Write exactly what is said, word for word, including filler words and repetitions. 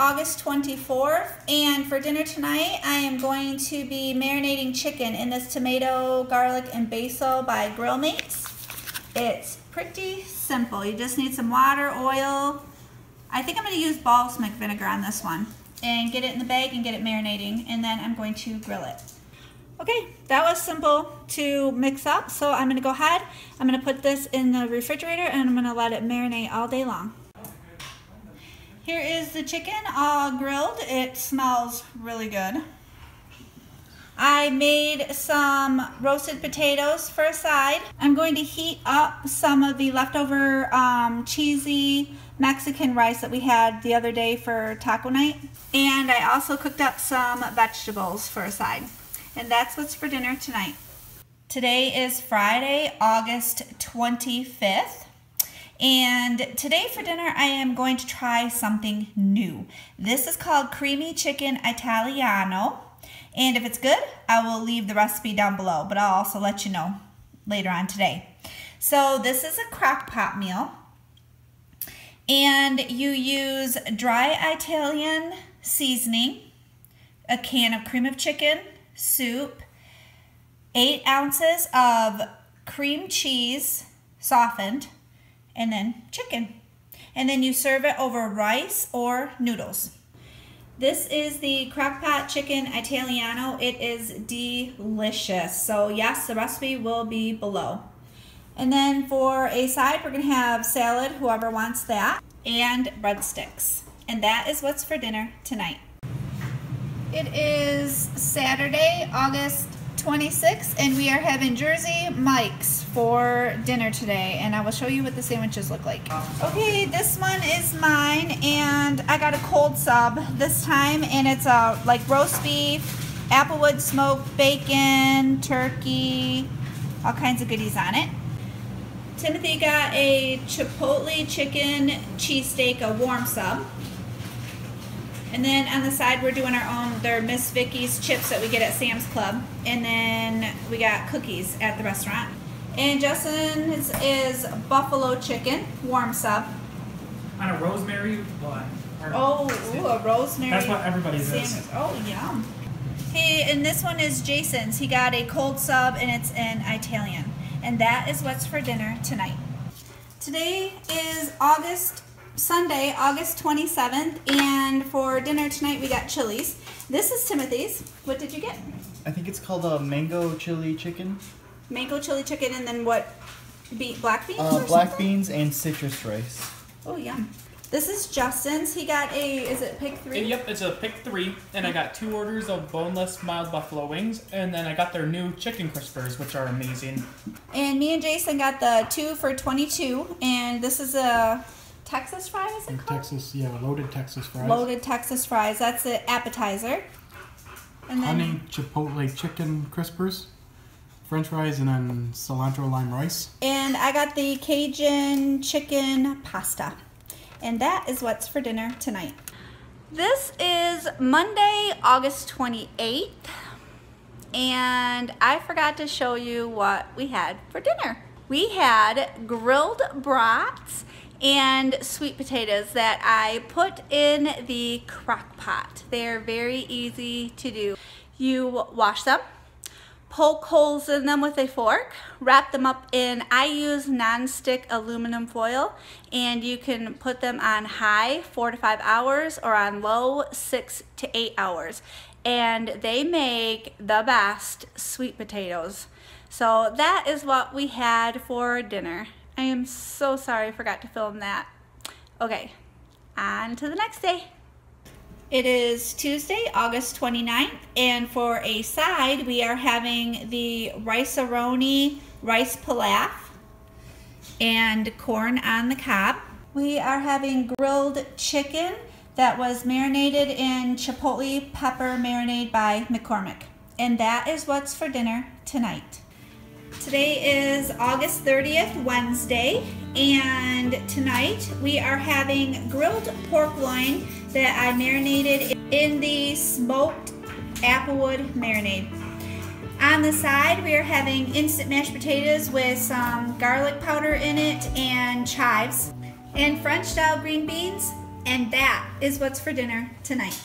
August twenty-fourth. And for dinner tonight, I am going to be marinating chicken in this tomato, garlic, and basil by Grillmates. It's pretty simple. You just need some water, oil. I think I'm going to use balsamic vinegar on this one. And get it in the bag and get it marinating. And then I'm going to grill it. Okay, that was simple to mix up. So I'm going to go ahead. I'm going to put this in the refrigerator and I'm going to let it marinate all day long. Here is the chicken all grilled. It smells really good. I made some roasted potatoes for a side. I'm going to heat up some of the leftover um, cheesy Mexican rice that we had the other day for taco night. And I also cooked up some vegetables for a side. And that's what's for dinner tonight. Today is Friday, August twenty-fifth. And today for dinner, I am going to try something new. This is called Creamy Chicken Italiano. And if it's good, I will leave the recipe down below, but I'll also let you know later on today. So this is a crock pot meal. And you use dry Italian seasoning, a can of cream of chicken soup, eight ounces of cream cheese softened, and then chicken. And then you serve it over rice or noodles. This is the crockpot chicken Italiano. It is delicious. So yes, the recipe will be below. And then for a side, we're gonna have salad, whoever wants that, and breadsticks. And that is what's for dinner tonight. It is Saturday, August twenty-sixth, and we are having Jersey Mike's for dinner today, and I will show you what the sandwiches look like. Okay, this one is mine, and I got a cold sub this time, and it's a like roast beef, applewood smoked bacon, turkey, all kinds of goodies on it. Timothy got a chipotle chicken cheesesteak, a warm sub. And then on the side, we're doing our own, they're Miss Vicky's chips that we get at Sam's Club. And then we got cookies at the restaurant. And Justin's is buffalo chicken, warm sub. On a rosemary bun. Oh, ooh, a rosemary. That's what everybody does. Oh, yum. Hey, and this one is Jason's. He got a cold sub and it's in Italian. And that is what's for dinner tonight. Today is August Sunday, August twenty-seventh, and for dinner tonight we got Chili's. This is Timothy's. What did you get? I think it's called a mango chili chicken. Mango chili chicken, and then what? Be black beans? Uh, or black something? Beans and citrus rice. Oh, yum. This is Justin's. He got a, is it pick three? Yep, it's a pick three, and I got two orders of boneless mild buffalo wings, and then I got their new chicken crispers, which are amazing. And me and Jason got the two for twenty-two, and this is a Texas fries, is it called? Texas, yeah, loaded Texas fries. Loaded Texas fries, that's the appetizer. And then honey chipotle chicken crispers, french fries, and then cilantro lime rice. And I got the Cajun chicken pasta. And that is what's for dinner tonight. This is Monday, August twenty-eighth. And I forgot to show you what we had for dinner. We had grilled brats and sweet potatoes that I put in the crock pot. They're very easy to do. You wash them, poke holes in them with a fork, wrap them up in, I use nonstick aluminum foil, and you can put them on high four to five hours or on low six to eight hours. And they make the best sweet potatoes. So that is what we had for dinner. I am so sorry I forgot to film that. Okay, on to the next day. It is Tuesday, August twenty-ninth, and for a side, we are having the Rice-A-Roni rice pilaf and corn on the cob. We are having grilled chicken that was marinated in chipotle pepper marinade by McCormick. And that is what's for dinner tonight. Today is August thirtieth, Wednesday, and tonight we are having grilled pork loin that I marinated in the smoked applewood marinade. On the side, we are having instant mashed potatoes with some garlic powder in it and chives and French style green beans And that is what's for dinner tonight.